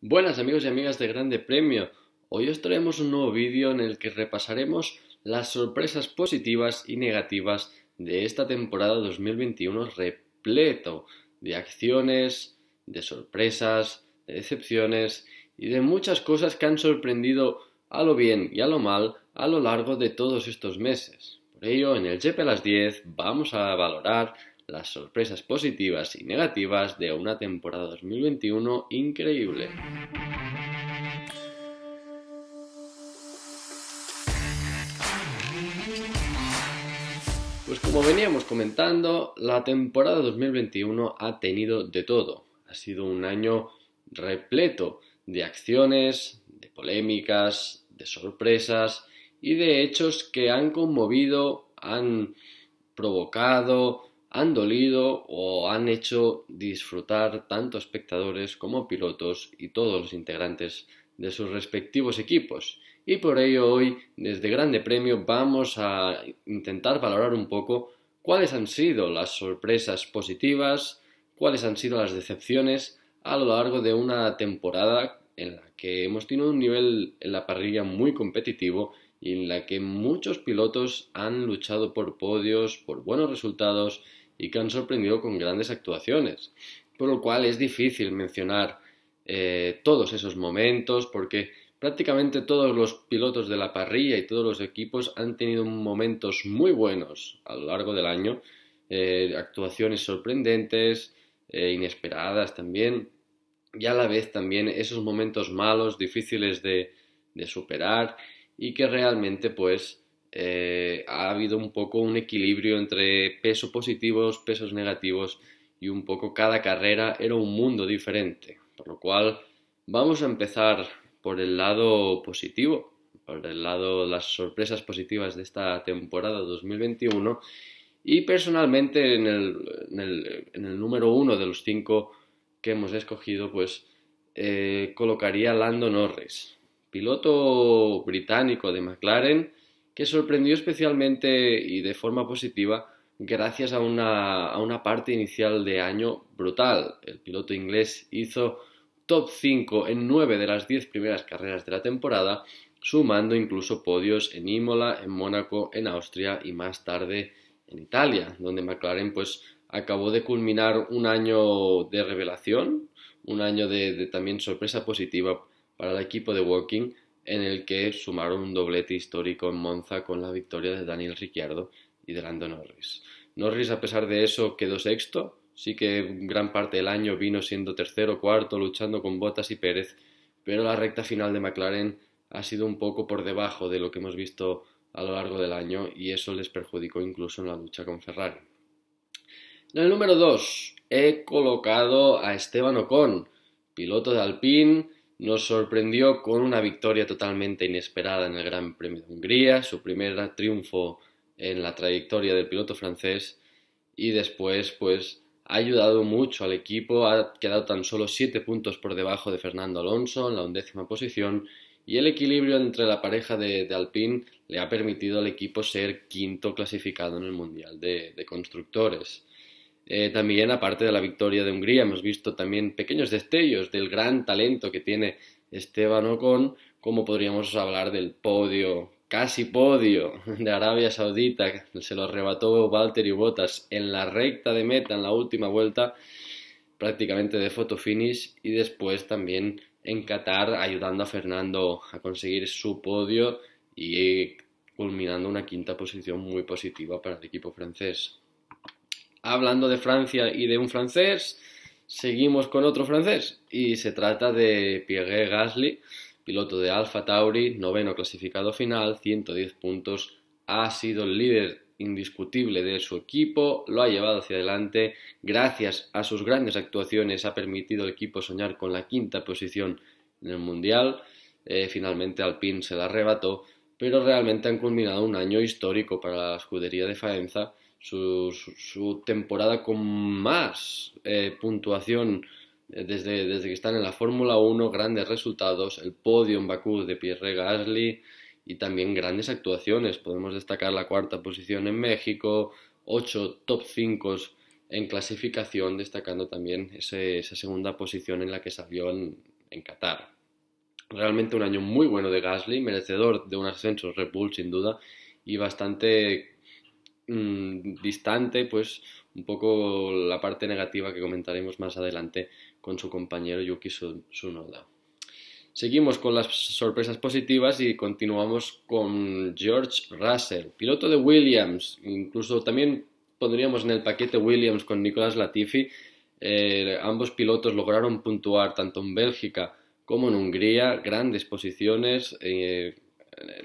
Buenas amigos y amigas de Grande Premio, hoy os traemos un nuevo vídeo en el que repasaremos las sorpresas positivas y negativas de esta temporada 2021 repleto de acciones, de sorpresas, de decepciones y de muchas cosas que han sorprendido a lo bien y a lo mal a lo largo de todos estos meses. Por ello, en el GP a las 10 vamos a valorar las sorpresas positivas y negativas de una temporada 2021 increíble. Pues como veníamos comentando, la temporada 2021 ha tenido de todo. Ha sido un año repleto de acciones, de polémicas, de sorpresas y de hechos que han conmovido, han provocado, han dolido o han hecho disfrutar tanto espectadores como pilotos y todos los integrantes de sus respectivos equipos. Y por ello hoy, desde Grande Premio, vamos a intentar valorar un poco cuáles han sido las sorpresas positivas, cuáles han sido las decepciones a lo largo de una temporada en la que hemos tenido un nivel en la parrilla muy competitivo y en la que muchos pilotos han luchado por podios, por buenos resultados y que han sorprendido con grandes actuaciones, por lo cual es difícil mencionar todos esos momentos porque prácticamente todos los pilotos de la parrilla y todos los equipos han tenido momentos muy buenos a lo largo del año, actuaciones sorprendentes, inesperadas también, y a la vez también esos momentos malos, difíciles de superar, y que realmente pues ha habido un poco un equilibrio entre pesos positivos, pesos negativos y un poco cada carrera era un mundo diferente. Por lo cual vamos a empezar por el lado positivo, por el lado de las sorpresas positivas de esta temporada 2021 y personalmente en el número uno de los 5 que hemos escogido pues colocaría Lando Norris, piloto británico de McLaren, que sorprendió especialmente y de forma positiva gracias a una parte inicial de año brutal. El piloto inglés hizo top 5 en 9 de las 10 primeras carreras de la temporada, sumando incluso podios en Imola, en Mónaco, en Austria y más tarde en Italia, donde McLaren pues acabó de culminar un año de revelación, un año de también sorpresa positiva para el equipo de Woking, en el que sumaron un doblete histórico en Monza con la victoria de Daniel Ricciardo y de Lando Norris. Norris, a pesar de eso, quedó sexto, sí que gran parte del año vino siendo tercero, cuarto, luchando con Bottas y Pérez, pero la recta final de McLaren ha sido un poco por debajo de lo que hemos visto a lo largo del año y eso les perjudicó incluso en la lucha con Ferrari. En el número 2 he colocado a Esteban Ocon, piloto de Alpine. Nos sorprendió con una victoria totalmente inesperada en el Gran Premio de Hungría, su primer triunfo en la trayectoria del piloto francés, y después pues ha ayudado mucho al equipo, ha quedado tan solo 7 puntos por debajo de Fernando Alonso en la 11ª posición, y el equilibrio entre la pareja de Alpine le ha permitido al equipo ser quinto clasificado en el Mundial de Constructores. También, aparte de la victoria de Hungría, hemos visto también pequeños destellos del gran talento que tiene Esteban Ocon, como podríamos hablar del podio, casi podio, de Arabia Saudita. Se lo arrebató Valtteri Bottas en la recta de meta, en la última vuelta, prácticamente de photo finish, y después también en Qatar, ayudando a Fernando a conseguir su podio y culminando una 5ª posición muy positiva para el equipo francés. Hablando de Francia y de un francés, seguimos con otro francés y se trata de Pierre Gasly, piloto de Alpha Tauri, 9º clasificado final, 110 puntos, ha sido el líder indiscutible de su equipo, lo ha llevado hacia adelante, gracias a sus grandes actuaciones ha permitido al equipo soñar con la 5ª posición en el Mundial, finalmente Alpine se la arrebató, pero realmente han culminado un año histórico para la escudería de Faenza. Su temporada con más puntuación desde que están en la Fórmula 1, grandes resultados, el podio en Bakú de Pierre Gasly y también grandes actuaciones. Podemos destacar la 4ª posición en México, 8 top 5 en clasificación, destacando también esa 2ª posición en la que salió en en Qatar. Realmente un año muy bueno de Gasly, merecedor de un ascenso Red Bull sin duda, y bastante distante, pues un poco la parte negativa que comentaremos más adelante con su compañero Yuki Tsunoda. Seguimos con las sorpresas positivas y continuamos con George Russell, piloto de Williams, incluso también pondríamos en el paquete Williams con Nicolas Latifi. Ambos pilotos lograron puntuar tanto en Bélgica como en Hungría, grandes posiciones,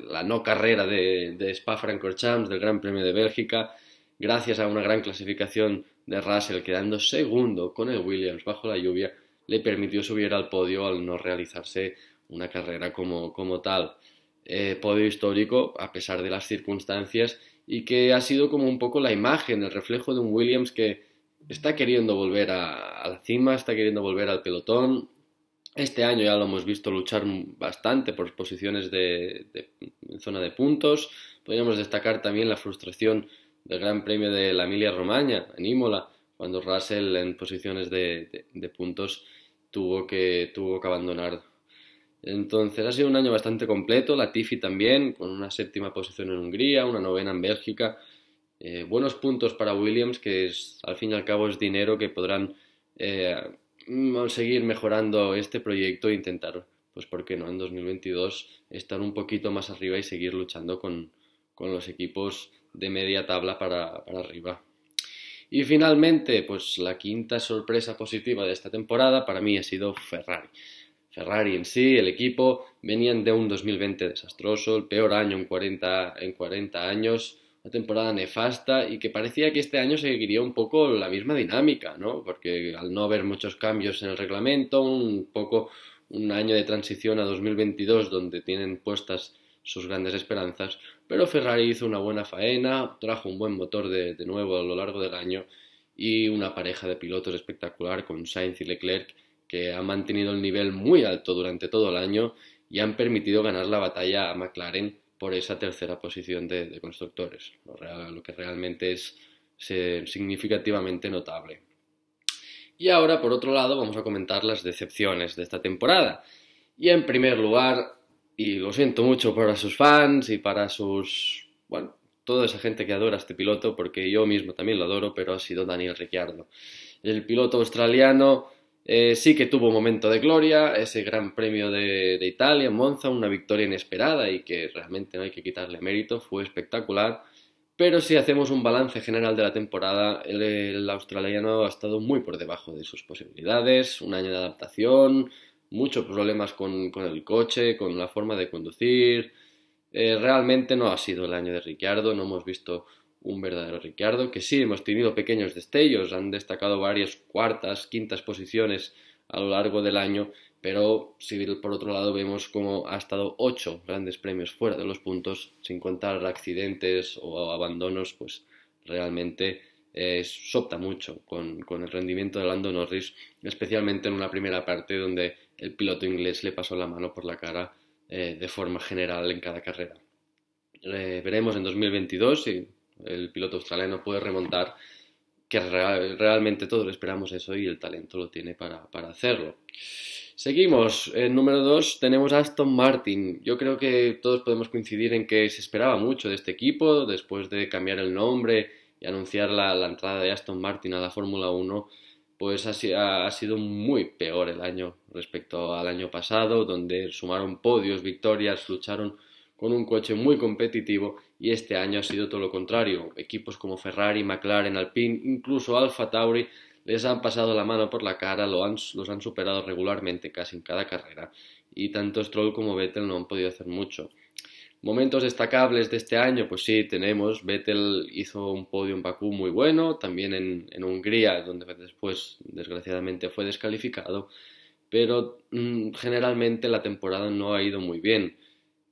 la no carrera de Spa-Francorchamps, del Gran Premio de Bélgica, gracias a una gran clasificación de Russell, quedando segundo con el Williams bajo la lluvia, le permitió subir al podio al no realizarse una carrera como tal. Podio histórico a pesar de las circunstancias y que ha sido como un poco la imagen, el reflejo de un Williams que está queriendo volver a la cima, está queriendo volver al pelotón. Este año ya lo hemos visto luchar bastante por posiciones de zona de puntos. Podríamos destacar también la frustración del Gran Premio de la Emilia-Romagna en Imola, cuando Russell en posiciones de puntos tuvo que abandonar. Entonces ha sido un año bastante completo. Latifi también, con una séptima posición en Hungría, una novena en Bélgica. Buenos puntos para Williams, que al fin y al cabo es dinero que podrán seguir mejorando este proyecto e intentar, pues por qué no, en 2022 estar un poquito más arriba y seguir luchando con los equipos de media tabla para arriba. Y finalmente, pues la quinta sorpresa positiva de esta temporada para mí ha sido Ferrari. Ferrari en sí, el equipo, venían de un 2020 desastroso, el peor año en 40 años, una temporada nefasta y que parecía que este año seguiría un poco la misma dinámica, ¿no? Porque al no haber muchos cambios en el reglamento, un año de transición a 2022 donde tienen puestas sus grandes esperanzas, pero Ferrari hizo una buena faena, trajo un buen motor de nuevo a lo largo del año y una pareja de pilotos espectacular con Sainz y Leclerc que han mantenido el nivel muy alto durante todo el año y han permitido ganar la batalla a McLaren por esa tercera posición de constructores, lo que realmente es significativamente notable. Y ahora, por otro lado, vamos a comentar las decepciones de esta temporada. Y en primer lugar, y lo siento mucho para sus fans y para bueno, toda esa gente que adora a este piloto, porque yo mismo también lo adoro, pero ha sido Daniel Ricciardo. El piloto australiano sí que tuvo un momento de gloria, ese Gran Premio de Italia, Monza, una victoria inesperada y que realmente no hay que quitarle mérito, fue espectacular. Pero si hacemos un balance general de la temporada, el australiano ha estado muy por debajo de sus posibilidades, un año de adaptación, muchos problemas con el coche, con la forma de conducir. Realmente no ha sido el año de Ricciardo, no hemos visto un verdadero Ricciardo, que sí, hemos tenido pequeños destellos, han destacado varias cuartas, quintas posiciones a lo largo del año, pero si por otro lado vemos cómo ha estado 8 grandes premios fuera de los puntos, sin contar accidentes o abandonos, pues realmente sopta mucho con el rendimiento de Lando Norris, especialmente en una primera parte donde el piloto inglés le pasó la mano por la cara de forma general en cada carrera. Veremos en 2022 si el piloto australiano puede remontar, que realmente todos esperamos eso y el talento lo tiene para hacerlo. Seguimos, en número 2 tenemos a Aston Martin. Yo creo que todos podemos coincidir en que se esperaba mucho de este equipo después de cambiar el nombre y anunciar la entrada de Aston Martin a la Fórmula 1, pues ha sido muy peor el año respecto al año pasado, donde sumaron podios, victorias, lucharon con un coche muy competitivo y este año ha sido todo lo contrario. Equipos como Ferrari, McLaren, Alpine, incluso Alpha Tauri les han pasado la mano por la cara, los han superado regularmente casi en cada carrera y tanto Stroll como Vettel no han podido hacer mucho. Momentos destacables de este año, pues sí, tenemos, Vettel hizo un podio en Bakú muy bueno, también en Hungría, donde después, desgraciadamente, fue descalificado, pero generalmente la temporada no ha ido muy bien.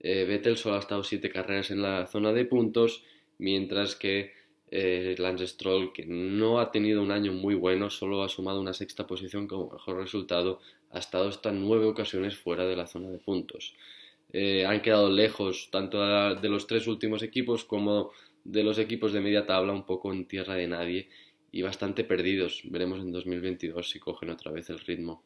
Vettel solo ha estado 7 carreras en la zona de puntos, mientras que Lance Stroll, que no ha tenido un año muy bueno, solo ha sumado una 6ª posición como mejor resultado, ha estado hasta 9 ocasiones fuera de la zona de puntos. Han quedado lejos tanto de los 3 últimos equipos como de los equipos de media tabla, un poco en tierra de nadie y bastante perdidos. Veremos en 2022 si cogen otra vez el ritmo.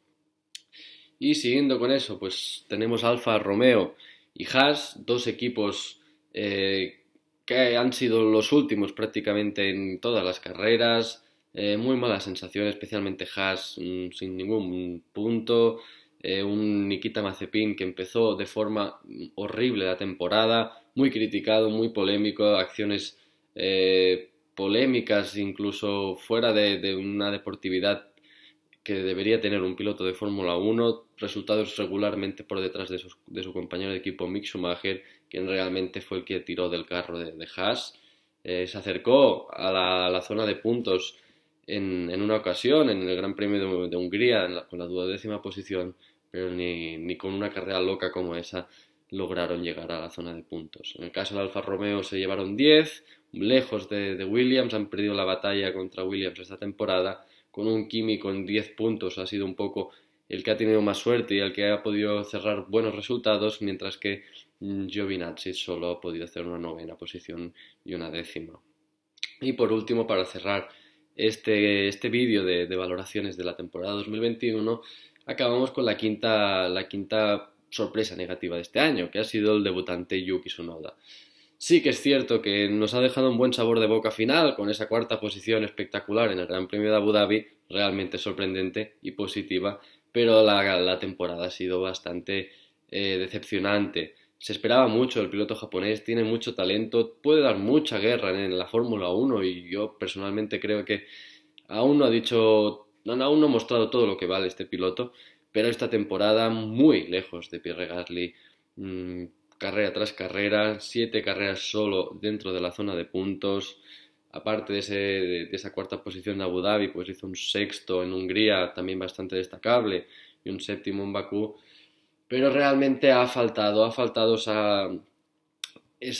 Y siguiendo con eso, pues tenemos Alfa Romeo y Haas, dos equipos que han sido los últimos prácticamente en todas las carreras. Muy mala sensación, especialmente Haas sin ningún punto. Un Nikita Mazepin que empezó de forma horrible la temporada, muy criticado, muy polémico, acciones polémicas incluso fuera de una deportividad que debería tener un piloto de Fórmula 1, resultados regularmente por detrás de su compañero de equipo Mick Schumacher, quien realmente fue el que tiró del carro de Haas. Se acercó a la zona de puntos en una ocasión, en el Gran Premio de Hungría, con la duodécima posición, pero ni con una carrera loca como esa lograron llegar a la zona de puntos. En el caso del Alfa Romeo se llevaron 10, lejos de Williams, han perdido la batalla contra Williams esta temporada, con un Kimi con 10 puntos, ha sido un poco el que ha tenido más suerte y el que ha podido cerrar buenos resultados, mientras que Giovinazzi solo ha podido hacer una novena posición y una décima. Y por último, para cerrar este vídeo de valoraciones de la temporada 2021, acabamos con la quinta sorpresa negativa de este año, que ha sido el debutante Yuki Tsunoda. Sí que es cierto que nos ha dejado un buen sabor de boca final con esa cuarta posición espectacular en el Gran Premio de Abu Dhabi, realmente sorprendente y positiva, pero la temporada ha sido bastante decepcionante. Se esperaba mucho el piloto japonés, tiene mucho talento, puede dar mucha guerra en la Fórmula 1 y yo personalmente creo que aún no ha mostrado todo lo que vale este piloto, pero esta temporada muy lejos de Pierre Gasly. Carrera tras carrera, 7 carreras solo dentro de la zona de puntos. Aparte de esa cuarta posición de Abu Dhabi, pues hizo un sexto en Hungría, también bastante destacable, y un séptimo en Bakú. Pero realmente ha faltado esa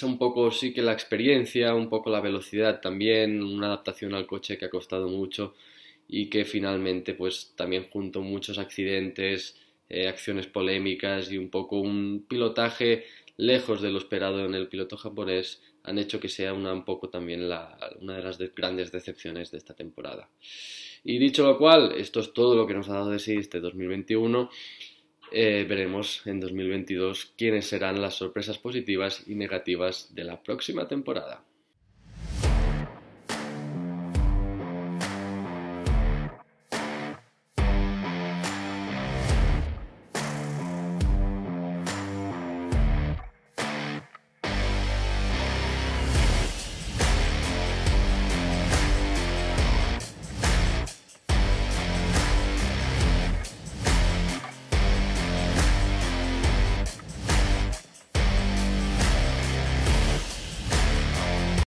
un poco, sí que la experiencia, un poco la velocidad también, una adaptación al coche que ha costado mucho y que finalmente pues también juntó muchos accidentes, acciones polémicas y un poco un pilotaje lejos de lo esperado en el piloto japonés, han hecho que sea una de las grandes decepciones de esta temporada. Y dicho lo cual, esto es todo lo que nos ha dado de sí este 2021. Veremos en 2022 quiénes serán las sorpresas positivas y negativas de la próxima temporada.